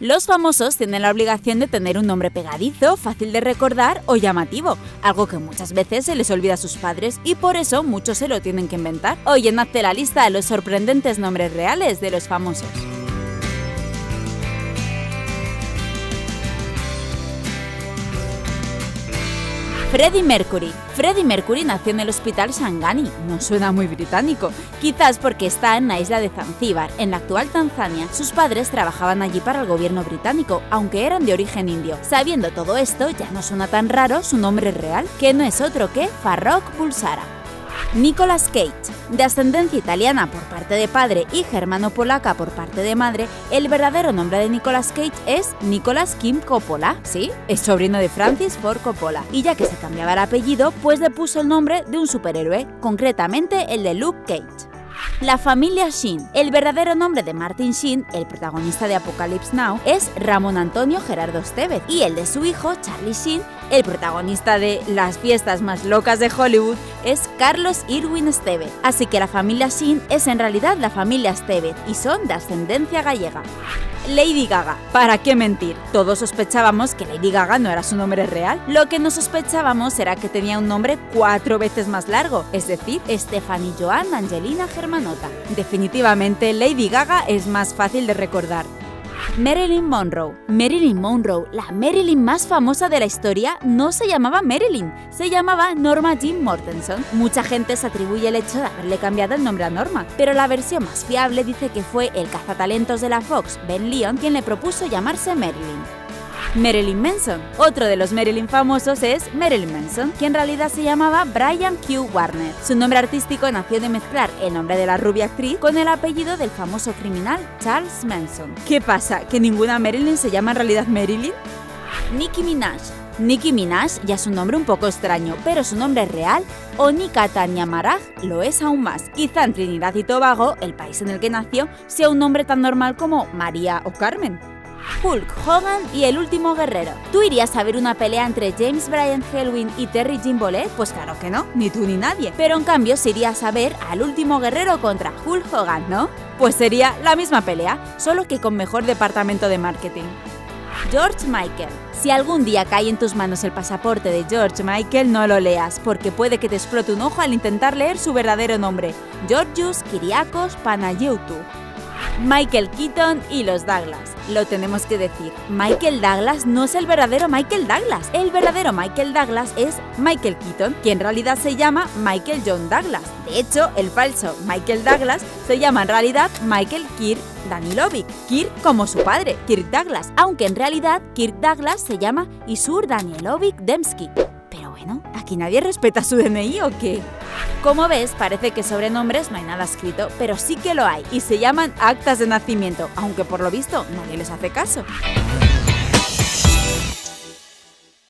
Los famosos tienen la obligación de tener un nombre pegadizo, fácil de recordar o llamativo, algo que muchas veces se les olvida a sus padres y por eso muchos se lo tienen que inventar. Hoy en Hazte la lista de los sorprendentes nombres reales de los famosos. Freddie Mercury. Freddie Mercury nació en el Hospital Shangani, no suena muy británico, quizás porque está en la isla de Zanzíbar, en la actual Tanzania. Sus padres trabajaban allí para el gobierno británico, aunque eran de origen indio. Sabiendo todo esto, ya no suena tan raro su nombre real, que no es otro que Farrokh Bulsara. Nicolas Cage. De ascendencia italiana por parte de padre y germano-polaca por parte de madre, el verdadero nombre de Nicolas Cage es Nicolas Kim Coppola, sí, es sobrino de Francis Ford Coppola, y ya que se cambiaba el apellido, pues le puso el nombre de un superhéroe, concretamente el de Luke Cage. La familia Sheen. El verdadero nombre de Martin Sheen, el protagonista de Apocalypse Now, es Ramón Antonio Gerardo Estevez, y el de su hijo, Charlie Sheen, el protagonista de Las fiestas más locas de Hollywood, es Carlos Irwin Estevez. Así que la familia Sheen es en realidad la familia Estevez y son de ascendencia gallega. Lady Gaga. ¿Para qué mentir? Todos sospechábamos que Lady Gaga no era su nombre real. Lo que no sospechábamos era que tenía un nombre 4 veces más largo, es decir, Stefani Joanne Angelina Germanotta. Definitivamente, Lady Gaga es más fácil de recordar. Marilyn Monroe. Marilyn Monroe, la Marilyn más famosa de la historia, no se llamaba Marilyn, se llamaba Norma Jean Mortenson. Mucha gente se atribuye el hecho de haberle cambiado el nombre a Norma, pero la versión más fiable dice que fue el cazatalentos de la Fox, Ben Lyon, quien le propuso llamarse Marilyn. Marilyn Manson. Otro de los Marilyn famosos es Marilyn Manson, que en realidad se llamaba Brian Q. Warner. Su nombre artístico nació de mezclar el nombre de la rubia actriz con el apellido del famoso criminal Charles Manson. ¿Qué pasa? ¿Que ninguna Marilyn se llama en realidad Marilyn? Nicki Minaj. Nicki Minaj ya es un nombre un poco extraño, pero su nombre real, Onika Tanya Maraj, lo es aún más. Quizá en Trinidad y Tobago, el país en el que nació, sea un nombre tan normal como María o Carmen. Hulk Hogan y el último guerrero. ¿Tú irías a ver una pelea entre James Bryan, Helwin y Terry Jimbole? Pues claro que no, ni tú ni nadie. Pero en cambio sí irías a ver al último guerrero contra Hulk Hogan, ¿no? Pues sería la misma pelea, solo que con mejor departamento de marketing. George Michael. Si algún día cae en tus manos el pasaporte de George Michael, no lo leas, porque puede que te explote un ojo al intentar leer su verdadero nombre, Georgius Kiriakos Panayutu. Michael Keaton y los Douglas. Lo tenemos que decir, Michael Douglas no es el verdadero Michael Douglas. El verdadero Michael Douglas es Michael Keaton, que en realidad se llama Michael John Douglas. De hecho, el falso Michael Douglas se llama en realidad Michael Kirk Danilovic, Kirk como su padre, Kirk Douglas, aunque en realidad Kirk Douglas se llama Isur Danilovic Dembski. Pero bueno, ¿aquí nadie respeta su DNI o qué? Como ves, parece que sobre nombres no hay nada escrito, pero sí que lo hay, y se llaman actas de nacimiento, aunque por lo visto nadie les hace caso.